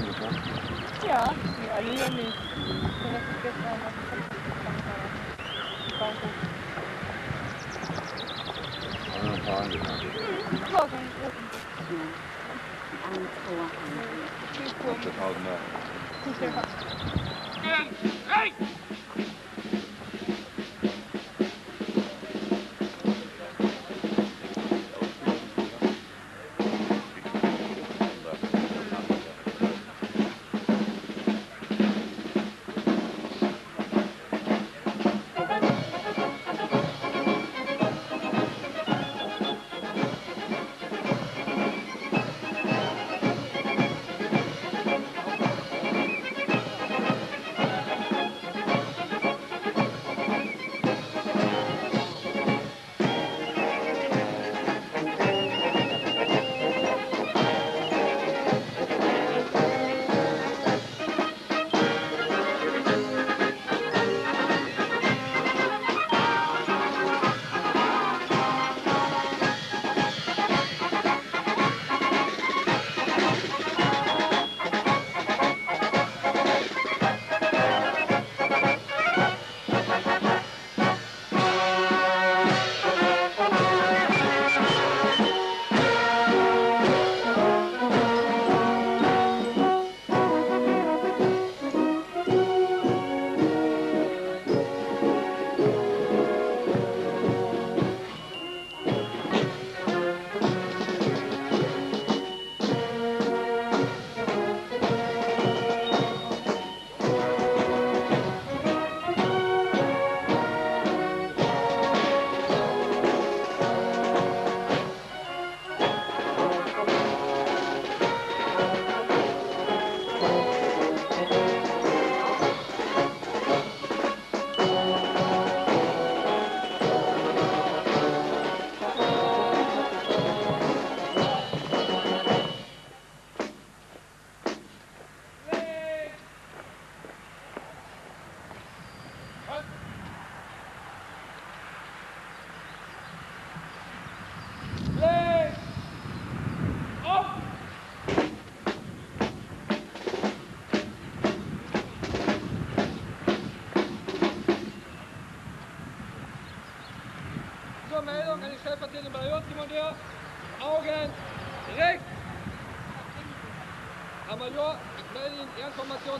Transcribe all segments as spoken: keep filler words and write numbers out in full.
eingebaut? Ja, die alle hier nicht.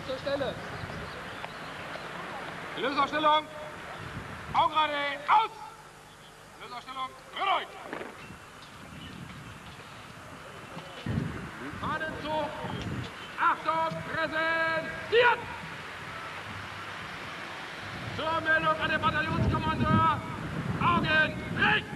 Zur Stelle. Löserstellung. Augen gerade. Aus. Löserstellung. Rührt euch. Fahnenzug. Achtung. Präsentiert. Zur Meldung an den Bataillonskommandeur. Augen rechts.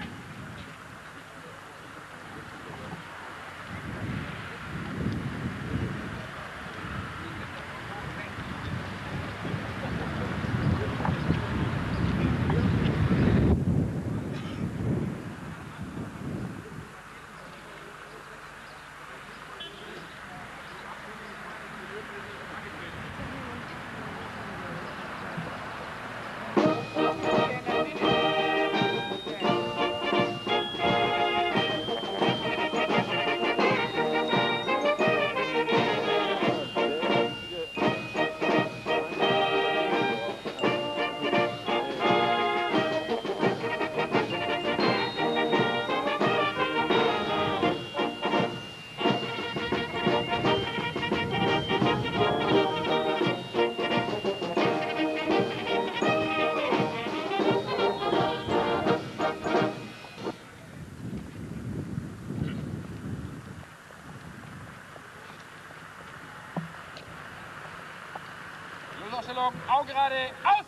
Augen gerade, aus!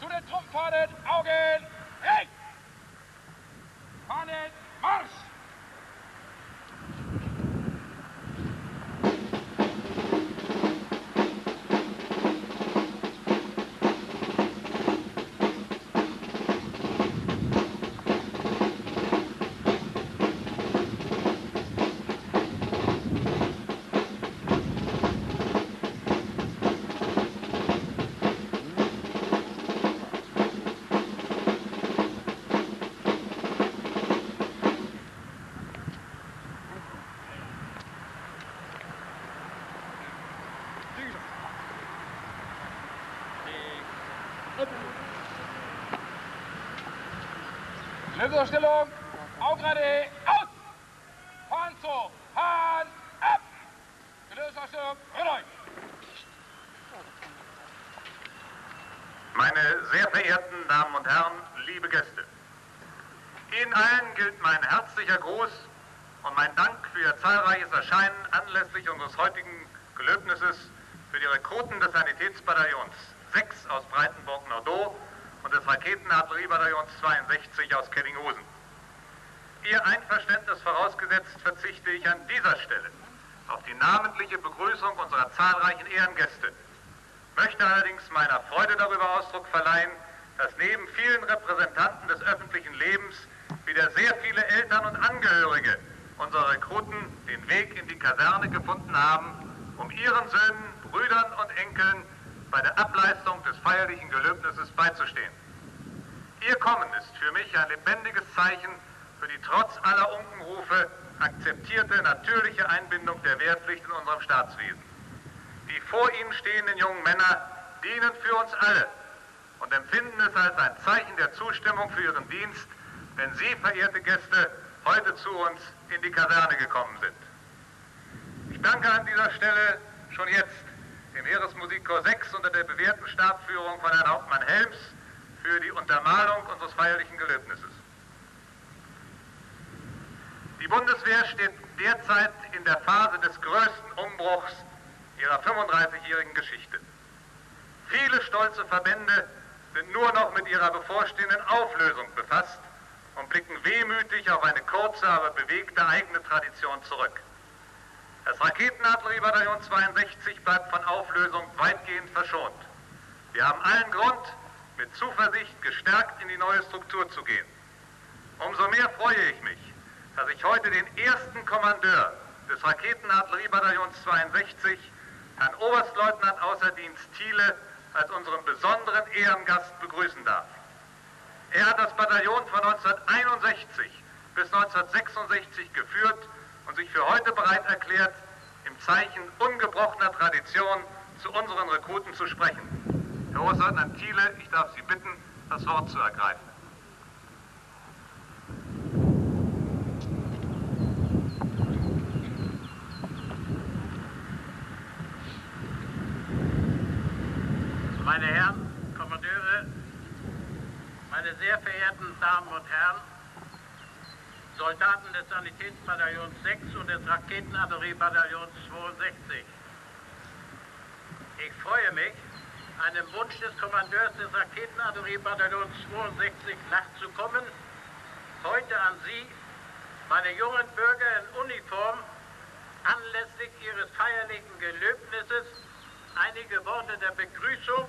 Zu den Truppenfahnen, Augen, rechts! Fahnen, Marsch! Lösungsstellung, Augen gerade, aus! Hand hoch, Hand ab! Gelösungsstellung, Rücken! Meine sehr verehrten Damen und Herren, liebe Gäste, Ihnen allen gilt mein herzlicher Gruß und mein Dank für Ihr zahlreiches Erscheinen anlässlich unseres heutigen Gelöbnisses für die Rekruten des Sanitätsbataillons sechs aus Breitenburg-Nordoe und des Raketenartilleriebataillons zweiundsechzig aus Kellinghusen. Ihr Einverständnis vorausgesetzt verzichte ich an dieser Stelle auf die namentliche Begrüßung unserer zahlreichen Ehrengäste, möchte allerdings meiner Freude darüber Ausdruck verleihen, dass neben vielen Repräsentanten des öffentlichen Lebens wieder sehr viele Eltern und Angehörige unserer Rekruten den Weg in die Kaserne gefunden haben, um ihren Söhnen, Brüdern und Enkeln bei der Ableistung des feierlichen Gelöbnisses beizustehen. Ihr Kommen ist für mich ein lebendiges Zeichen für die trotz aller Unkenrufe akzeptierte natürliche Einbindung der Wehrpflicht in unserem Staatswesen. Die vor Ihnen stehenden jungen Männer dienen für uns alle und empfinden es als ein Zeichen der Zustimmung für Ihren Dienst, wenn Sie, verehrte Gäste, heute zu uns in die Kaserne gekommen sind. Ich danke an dieser Stelle schon jetzt dem Heeresmusikkorps sechs unter der bewährten Stabsführung von Herrn Hauptmann Helms für die Untermalung unseres feierlichen Gelöbnisses. Die Bundeswehr steht derzeit in der Phase des größten Umbruchs ihrer fünfunddreißigjährigen Geschichte. Viele stolze Verbände sind nur noch mit ihrer bevorstehenden Auflösung befasst und blicken wehmütig auf eine kurze, aber bewegte eigene Tradition zurück. Das Raketenartilleriebataillon zweiundsechzig bleibt von Auflösung weitgehend verschont. Wir haben allen Grund, mit Zuversicht gestärkt in die neue Struktur zu gehen. Umso mehr freue ich mich, dass ich heute den ersten Kommandeur des Raketenartilleriebataillons zweiundsechzig, Herrn Oberstleutnant Außerdienst Thiele, als unseren besonderen Ehrengast begrüßen darf. Er hat das Bataillon von neunzehnhunderteinundsechzig bis neunzehnhundertsechsundsechzig geführt und sich für heute bereit erklärt, im Zeichen ungebrochener Tradition zu unseren Rekruten zu sprechen. Herr Oberstleutnant Thiele, ich darf Sie bitten, das Wort zu ergreifen. Meine Herren, Kommandeure, meine sehr verehrten Damen und Herren, Soldaten des Sanitätsbataillons sechs und des Raketenartilleriebataillons zweiundsechzig. Ich freue mich, einem Wunsch des Kommandeurs des Raketenartilleriebataillons zweiundsechzig nachzukommen, heute an Sie, meine jungen Bürger in Uniform, anlässlich Ihres feierlichen Gelöbnisses einige Worte der Begrüßung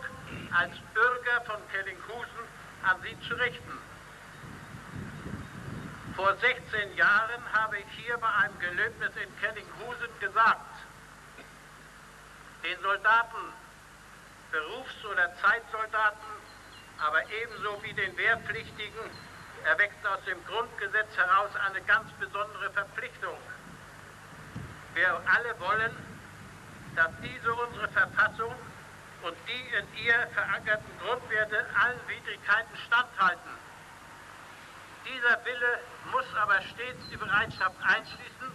als Bürger von Kellinghusen an Sie zu richten. Vor sechzehn Jahren habe ich hier bei einem Gelöbnis in Kellinghusen gesagt, den Soldaten, Berufs- oder Zeitsoldaten, aber ebenso wie den Wehrpflichtigen, erwächst aus dem Grundgesetz heraus eine ganz besondere Verpflichtung. Wir alle wollen, dass diese unsere Verfassung und die in ihr verankerten Grundwerte allen Widrigkeiten standhalten. Dieser Wille muss aber stets die Bereitschaft einschließen,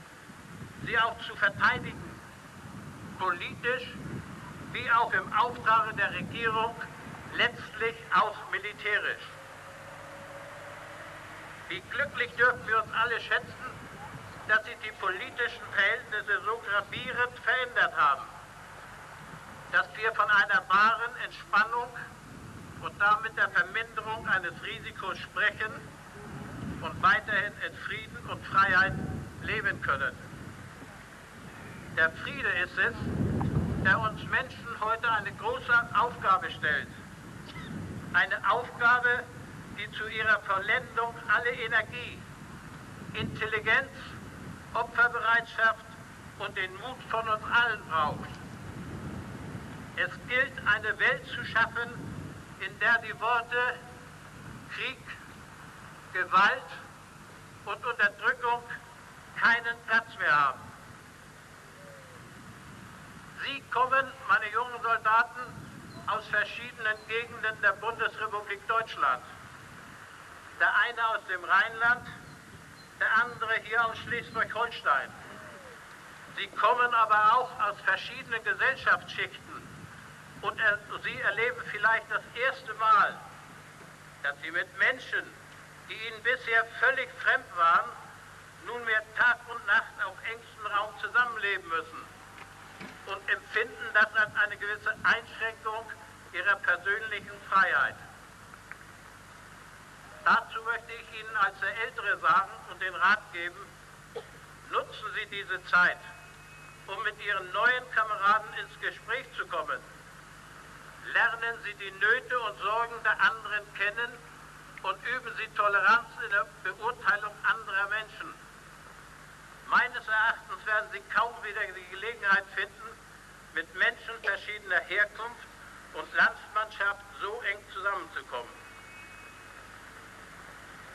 sie auch zu verteidigen, politisch wie auch im Auftrag der Regierung, letztlich auch militärisch. Wie glücklich dürfen wir uns alle schätzen, dass sich die politischen Verhältnisse so gravierend verändert haben, dass wir von einer wahren Entspannung und damit der Verminderung eines Risikos sprechen, und weiterhin in Frieden und Freiheit leben können. Der Friede ist es, der uns Menschen heute eine große Aufgabe stellt. Eine Aufgabe, die zu ihrer Vollendung alle Energie, Intelligenz, Opferbereitschaft und den Mut von uns allen braucht. Es gilt, eine Welt zu schaffen, in der die Worte Krieg, Gewalt und Unterdrückung keinen Platz mehr haben. Sie kommen, meine jungen Soldaten, aus verschiedenen Gegenden der Bundesrepublik Deutschland. der eine aus dem Rheinland, der andere hier aus Schleswig-Holstein. Sie kommen aber auch aus verschiedenen Gesellschaftsschichten und er, sie erleben vielleicht das erste Mal, dass sie mit Menschen, die ihnen bisher völlig fremd waren, nunmehr Tag und Nacht auf engstem Raum zusammenleben müssen und empfinden das als eine gewisse Einschränkung ihrer persönlichen Freiheit. Dazu möchte ich Ihnen als der Ältere sagen und den Rat geben, nutzen Sie diese Zeit, um mit Ihren neuen Kameraden ins Gespräch zu kommen. Lernen Sie die Nöte und Sorgen der anderen kennen und üben Sie Toleranz in der Beurteilung anderer Menschen. Meines Erachtens werden Sie kaum wieder die Gelegenheit finden, mit Menschen verschiedener Herkunft und Landsmannschaft so eng zusammenzukommen.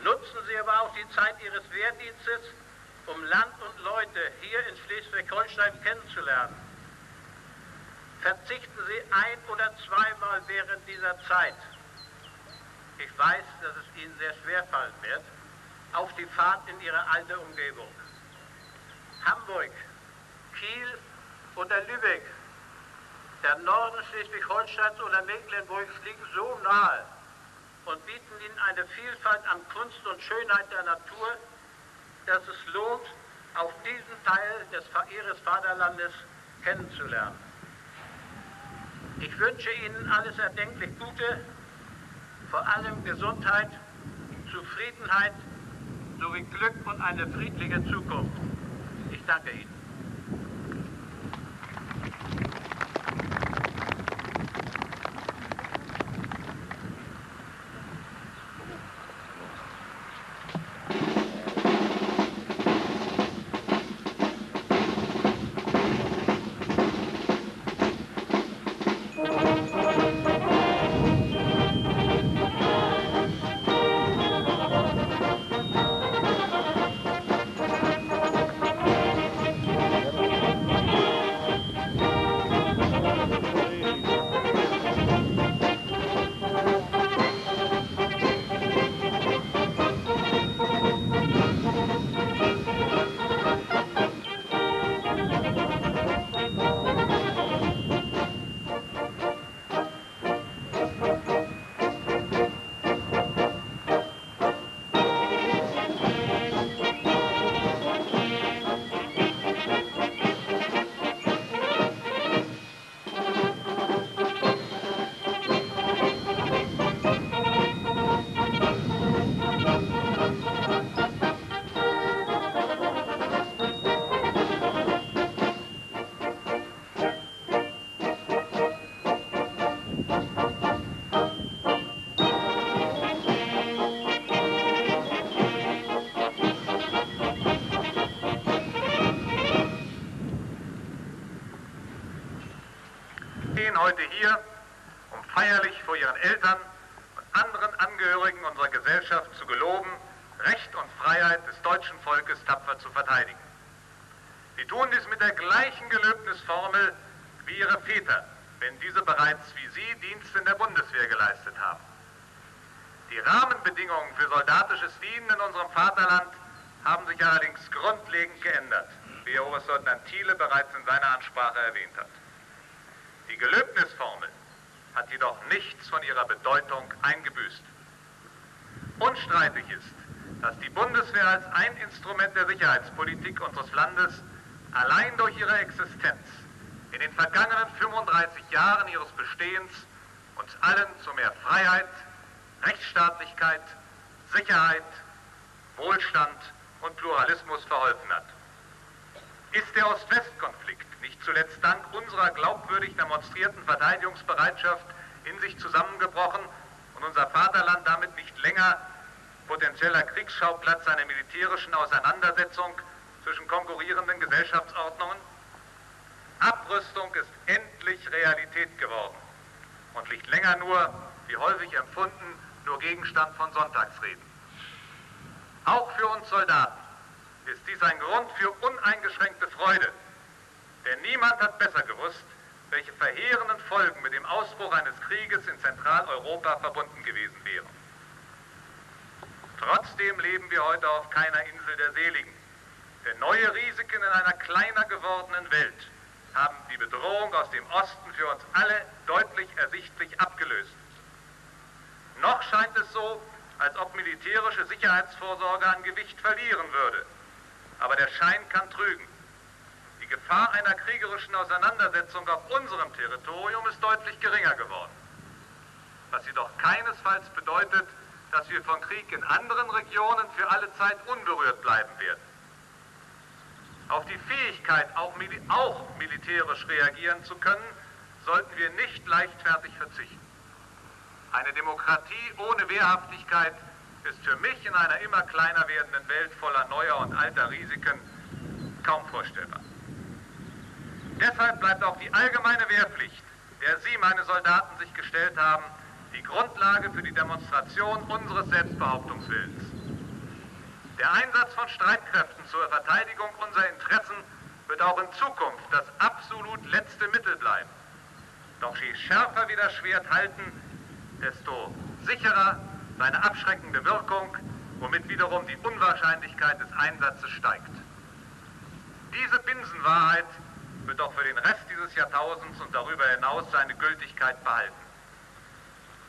Nutzen Sie aber auch die Zeit Ihres Wehrdienstes, um Land und Leute hier in Schleswig-Holstein kennenzulernen. Verzichten Sie ein- oder zweimal während dieser Zeit, ich weiß, dass es Ihnen sehr schwer fallen wird, auf die Fahrt in Ihre alte Umgebung. Hamburg, Kiel oder Lübeck, der Norden Schleswig-Holsteins oder Mecklenburgs liegen so nahe und bieten Ihnen eine Vielfalt an Kunst und Schönheit der Natur, dass es lohnt, auch diesen Teil des, Ihres Vaterlandes kennenzulernen. Ich wünsche Ihnen alles erdenklich Gute, vor allem Gesundheit, Zufriedenheit sowie Glück und eine friedliche Zukunft. Ich danke Ihnen. Heute hier, um feierlich vor ihren Eltern und anderen Angehörigen unserer Gesellschaft zu geloben, Recht und Freiheit des deutschen Volkes tapfer zu verteidigen. Sie tun dies mit der gleichen Gelöbnisformel wie ihre Väter, wenn diese bereits wie sie Dienst in der Bundeswehr geleistet haben. Die Rahmenbedingungen für soldatisches Dienen in unserem Vaterland haben sich allerdings grundlegend geändert, wie Herr Oberstleutnant Thiele bereits in seiner Ansprache erwähnt hat. Die Gelöbnisformel hat jedoch nichts von ihrer Bedeutung eingebüßt. Unstreitig ist, dass die Bundeswehr als ein Instrument der Sicherheitspolitik unseres Landes allein durch ihre Existenz in den vergangenen fünfunddreißig Jahren ihres Bestehens uns allen zu mehr Freiheit, Rechtsstaatlichkeit, Sicherheit, Wohlstand und Pluralismus verholfen hat. Ist der Ost-West-Konflikt nicht zuletzt dank unserer glaubwürdig demonstrierten Verteidigungsbereitschaft in sich zusammengebrochen und unser Vaterland damit nicht länger potenzieller Kriegsschauplatz einer militärischen Auseinandersetzung zwischen konkurrierenden Gesellschaftsordnungen? Abrüstung ist endlich Realität geworden und nicht länger nur, wie häufig empfunden, nur Gegenstand von Sonntagsreden. Auch für uns Soldaten ist dies ein Grund für uneingeschränkte Freude, denn niemand hat besser gewusst, welche verheerenden Folgen mit dem Ausbruch eines Krieges in Zentraleuropa verbunden gewesen wären. Trotzdem leben wir heute auf keiner Insel der Seligen. Denn neue Risiken in einer kleiner gewordenen Welt haben die Bedrohung aus dem Osten für uns alle deutlich ersichtlich abgelöst. Noch scheint es so, als ob militärische Sicherheitsvorsorge an Gewicht verlieren würde. Aber der Schein kann trügen. Die Gefahr einer kriegerischen Auseinandersetzung auf unserem Territorium ist deutlich geringer geworden. Was jedoch keinesfalls bedeutet, dass wir vom Krieg in anderen Regionen für alle Zeit unberührt bleiben werden. Auf die Fähigkeit, auch, mil- auch militärisch reagieren zu können, sollten wir nicht leichtfertig verzichten. Eine Demokratie ohne Wehrhaftigkeit ist für mich in einer immer kleiner werdenden Welt voller neuer und alter Risiken kaum vorstellbar. Deshalb bleibt auch die allgemeine Wehrpflicht, der Sie, meine Soldaten, sich gestellt haben, die Grundlage für die Demonstration unseres Selbstbehauptungswillens. Der Einsatz von Streitkräften zur Verteidigung unserer Interessen wird auch in Zukunft das absolut letzte Mittel bleiben. Doch je schärfer wir das Schwert halten, desto sicherer seine abschreckende Wirkung, womit wiederum die Unwahrscheinlichkeit des Einsatzes steigt. Diese Binsenwahrheit wird auch für den Rest dieses Jahrtausends und darüber hinaus seine Gültigkeit behalten.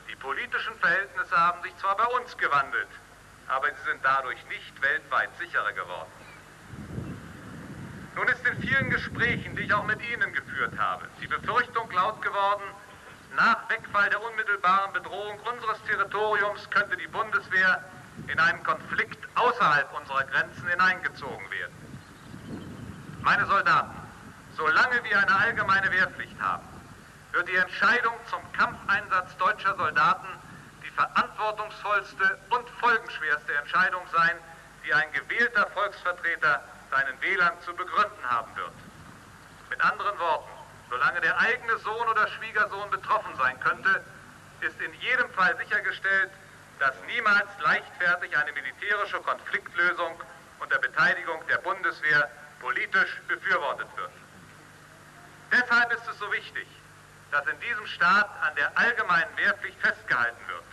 Die politischen Verhältnisse haben sich zwar bei uns gewandelt, aber sie sind dadurch nicht weltweit sicherer geworden. Nun ist in vielen Gesprächen, die ich auch mit Ihnen geführt habe, die Befürchtung laut geworden, nach Wegfall der unmittelbaren Bedrohung unseres Territoriums könnte die Bundeswehr in einen Konflikt außerhalb unserer Grenzen hineingezogen werden. Meine Soldaten, solange wir eine allgemeine Wehrpflicht haben, wird die Entscheidung zum Kampfeinsatz deutscher Soldaten die verantwortungsvollste und folgenschwerste Entscheidung sein, die ein gewählter Volksvertreter seinen Wählern zu begründen haben wird. Mit anderen Worten, solange der eigene Sohn oder Schwiegersohn betroffen sein könnte, ist in jedem Fall sichergestellt, dass niemals leichtfertig eine militärische Konfliktlösung unter Beteiligung der Bundeswehr politisch befürwortet wird. Deshalb ist es so wichtig, dass in diesem Staat an der allgemeinen Wehrpflicht festgehalten wird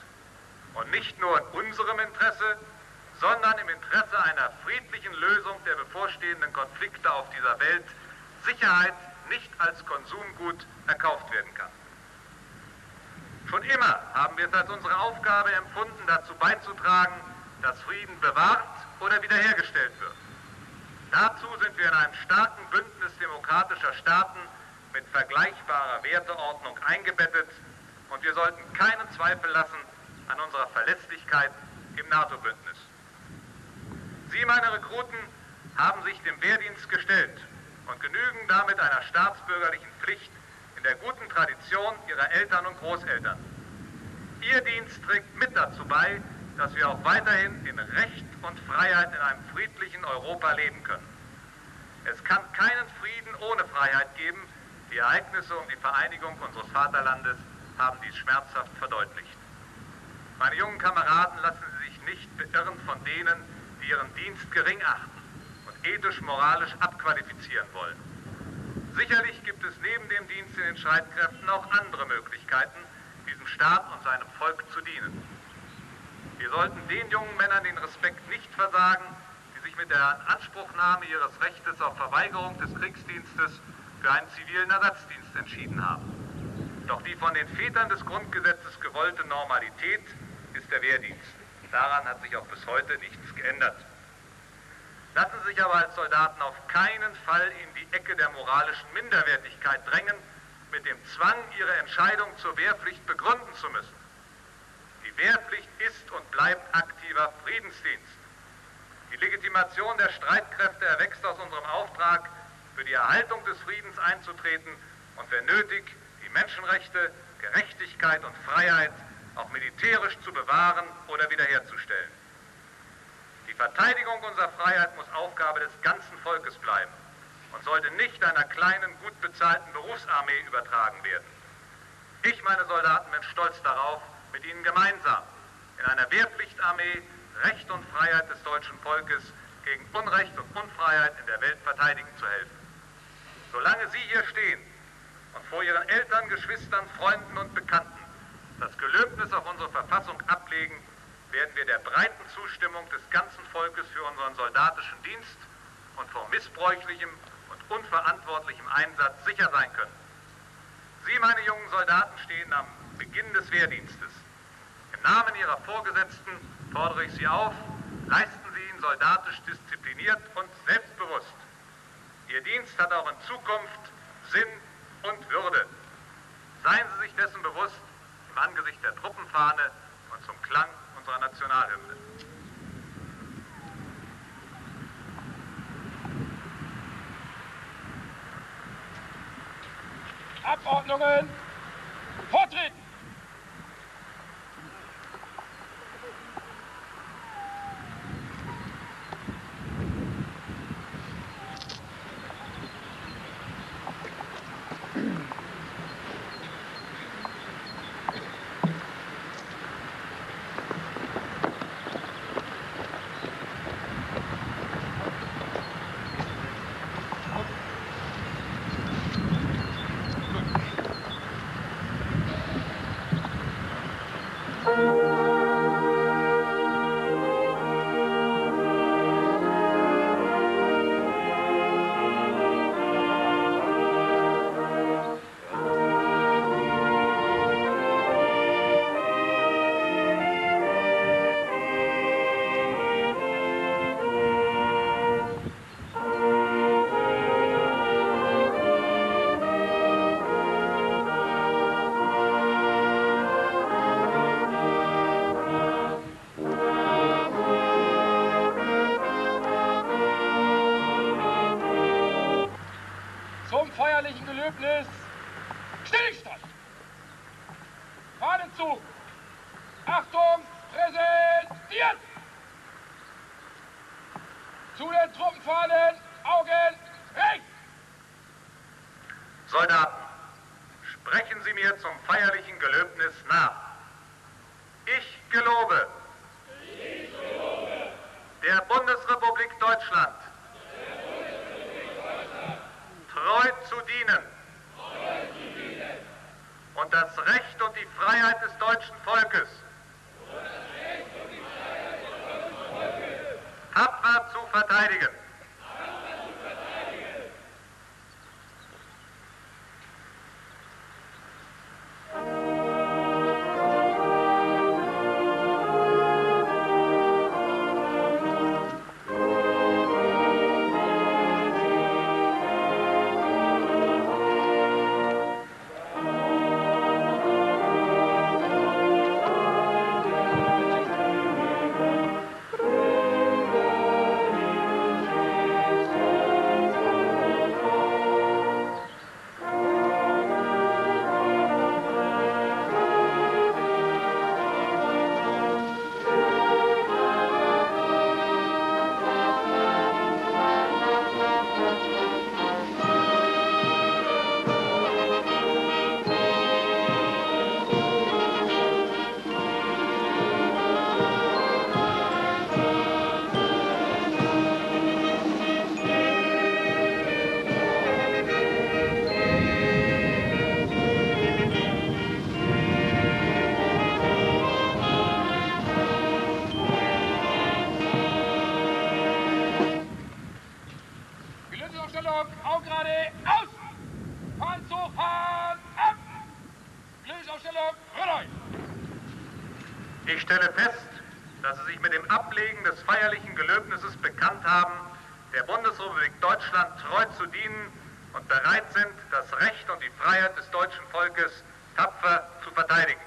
und nicht nur in unserem Interesse, sondern im Interesse einer friedlichen Lösung der bevorstehenden Konflikte auf dieser Welt Sicherheit nicht als Konsumgut erkauft werden kann. Schon immer haben wir es als unsere Aufgabe empfunden, dazu beizutragen, dass Frieden bewahrt oder wiederhergestellt wird. Dazu sind wir in einem starken Bündnis demokratischer Staaten mit vergleichbarer Werteordnung eingebettet und wir sollten keinen Zweifel lassen an unserer Verlässlichkeit im NATO-Bündnis. Sie, meine Rekruten, haben sich dem Wehrdienst gestellt und genügen damit einer staatsbürgerlichen Pflicht in der guten Tradition ihrer Eltern und Großeltern. Ihr Dienst trägt mit dazu bei, dass wir auch weiterhin in Recht und Freiheit in einem friedlichen Europa leben können. Es kann keinen Frieden ohne Freiheit geben. Die Ereignisse um die Vereinigung unseres Vaterlandes haben dies schmerzhaft verdeutlicht. Meine jungen Kameraden, lassen Sie sich nicht beirren von denen, die ihren Dienst gering achten und ethisch-moralisch abqualifizieren wollen. Sicherlich gibt es neben dem Dienst in den Streitkräften auch andere Möglichkeiten, diesem Staat und seinem Volk zu dienen. Wir sollten den jungen Männern den Respekt nicht versagen, die sich mit der Anspruchnahme ihres Rechtes auf Verweigerung des Kriegsdienstes für einen zivilen Ersatzdienst entschieden haben. Doch die von den Vätern des Grundgesetzes gewollte Normalität ist der Wehrdienst. Daran hat sich auch bis heute nichts geändert. Lassen Sie sich aber als Soldaten auf keinen Fall in die Ecke der moralischen Minderwertigkeit drängen, mit dem Zwang, Ihre Entscheidung zur Wehrpflicht begründen zu müssen. Die Wehrpflicht ist und bleibt aktiver Friedensdienst. Die Legitimation der Streitkräfte erwächst aus unserem Auftrag, für die Erhaltung des Friedens einzutreten und wenn nötig die Menschenrechte, Gerechtigkeit und Freiheit auch militärisch zu bewahren oder wiederherzustellen. Die Verteidigung unserer Freiheit muss Aufgabe des ganzen Volkes bleiben und sollte nicht einer kleinen, gut bezahlten Berufsarmee übertragen werden. Ich, meine Soldaten, bin stolz darauf, mit Ihnen gemeinsam in einer Wehrpflichtarmee Recht und Freiheit des deutschen Volkes gegen Unrecht und Unfreiheit in der Welt verteidigen zu helfen. Solange Sie hier stehen und vor Ihren Eltern, Geschwistern, Freunden und Bekannten das Gelöbnis auf unsere Verfassung ablegen, werden wir der breiten Zustimmung des ganzen Volkes für unseren soldatischen Dienst und vor missbräuchlichem und unverantwortlichem Einsatz sicher sein können. Sie, meine jungen Soldaten, stehen am Beginn des Wehrdienstes. Im Namen Ihrer Vorgesetzten fordere ich Sie auf, leisten Sie ihn soldatisch diszipliniert und selbstbewusst. Ihr Dienst hat auch in Zukunft Sinn und Würde. Seien Sie sich dessen bewusst im Angesicht der Truppenfahne und zum Klang unserer Nationalhymne. Abordnungen! Vortreten! Stillstand! Fahnenzug! Achtung! Präsentiert! Zu den Truppenfahnen! Augen rechts! Soldaten, sprechen Sie mir zum feierlichen Gelöbnis nach. Ich gelobe, ich gelobe. Der Bundesrepublik Deutschland, der Bundesrepublik Deutschland. Treu zu dienen und das Recht und die Freiheit des deutschen Volkes tapfer zu verteidigen. Ich stelle fest, dass Sie sich mit dem Ablegen des feierlichen Gelöbnisses bekannt haben, der Bundesrepublik Deutschland treu zu dienen und bereit sind, das Recht und die Freiheit des deutschen Volkes tapfer zu verteidigen.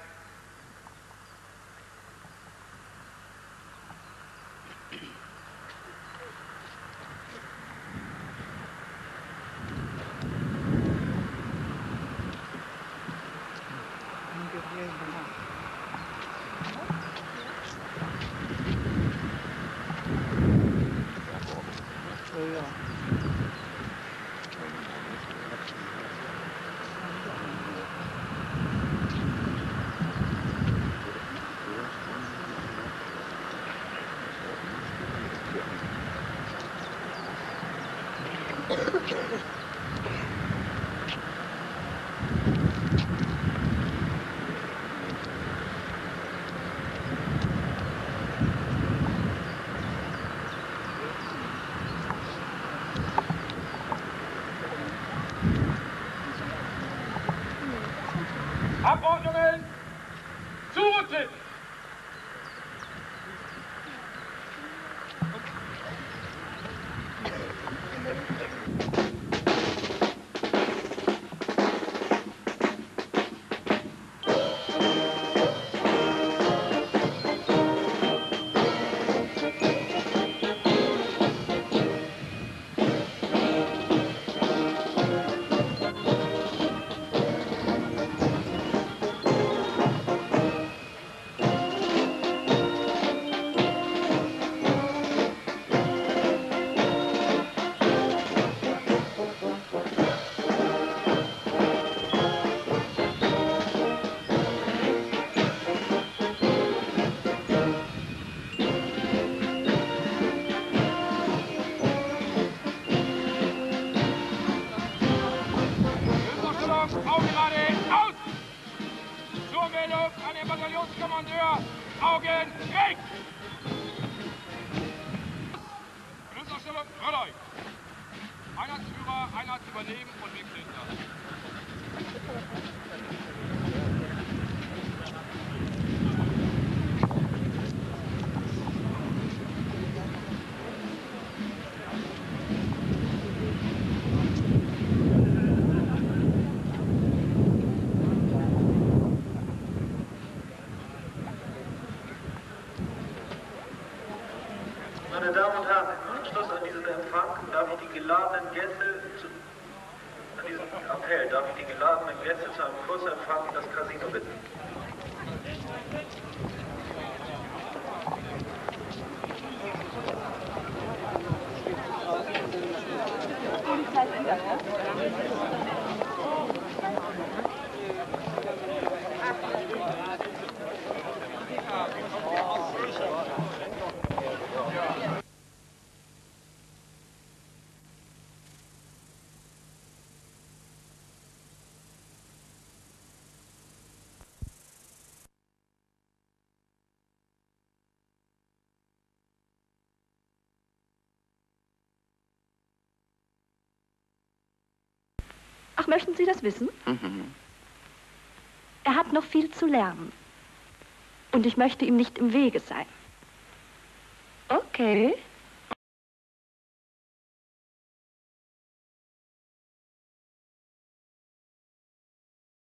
Abordnungen, Zutritt! Meine Damen und Herren, im Anschluss an diesen Empfang darf ich die geladenen Gäste zu, an diesem Appell darf ich die geladenen Gäste zu einem kurzen Empfang in das Casino bitten. Ach, möchten Sie das wissen? Mhm. Er hat noch viel zu lernen. Und ich möchte ihm nicht im Wege sein. Okay.